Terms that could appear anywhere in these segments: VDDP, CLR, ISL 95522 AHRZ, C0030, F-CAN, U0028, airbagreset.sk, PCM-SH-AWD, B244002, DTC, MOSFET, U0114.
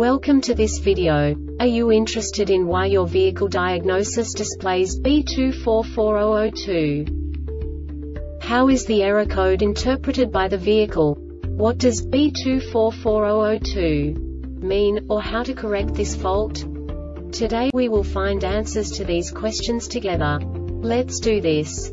Welcome to this video. Are you interested in why your vehicle diagnosis displays B244002? How is the error code interpreted by the vehicle? What does B244002 mean, or how to correct this fault? Today we will find answers to these questions together. Let's do this.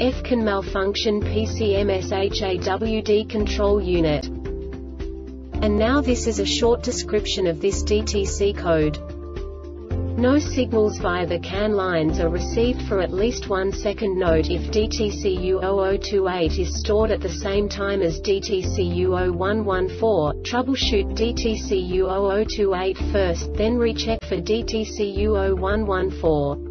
F-CAN malfunction PCM-SH-AWD control unit. And now this is a short description of this DTC code. No signals via the CAN lines are received for at least 1 second. Note: if DTC U0028 is stored at the same time as DTC U0114, troubleshoot DTC U0028 first, then recheck for DTC U0114.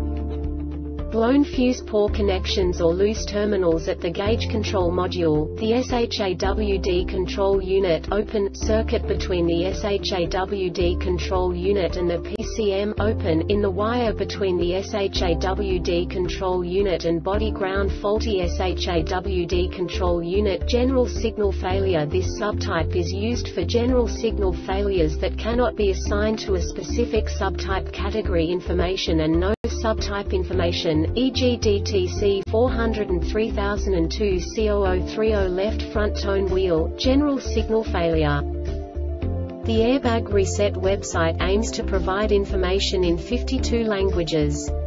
blown fuse, poor connections or loose terminals at the gauge control module, the SHAWD control unit, open circuit between the SHAWD control unit and the PCM, open in the wire between the SHAWD control unit and body ground, faulty SHAWD control unit, general signal failure. This subtype is used for general signal failures that cannot be assigned to a specific subtype category information and no subtype information, e.g. DTC 403002 C0030 left front tone wheel, general signal failure. The Airbag Reset website aims to provide information in 52 languages.